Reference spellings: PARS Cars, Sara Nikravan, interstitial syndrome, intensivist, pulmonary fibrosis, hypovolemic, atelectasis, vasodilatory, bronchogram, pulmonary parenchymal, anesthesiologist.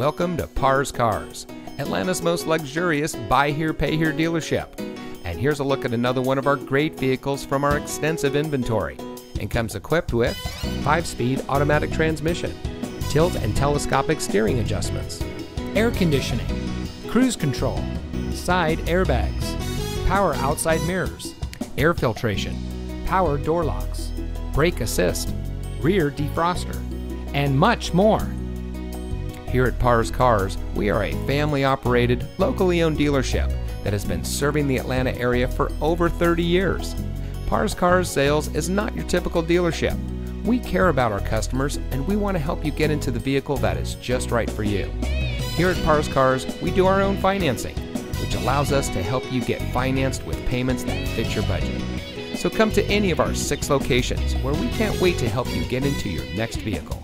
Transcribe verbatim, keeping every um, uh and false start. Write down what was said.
Welcome to PARS Cars, Atlanta's most luxurious buy here, pay here dealership. And here's a look at another one of our great vehicles from our extensive inventory, and comes equipped with five-speed automatic transmission, tilt and telescopic steering adjustments, air conditioning, cruise control, side airbags, power outside mirrors, air filtration, power door locks, brake assist, rear defroster, and much more. Here at PARS Cars, we are a family-operated, locally owned dealership that has been serving the Atlanta area for over thirty years. PARS Cars Sales is not your typical dealership. We care about our customers, and we want to help you get into the vehicle that is just right for you. Here at PARS Cars, we do our own financing, which allows us to help you get financed with payments that fit your budget. So come to any of our six locations, where we can't wait to help you get into your next vehicle.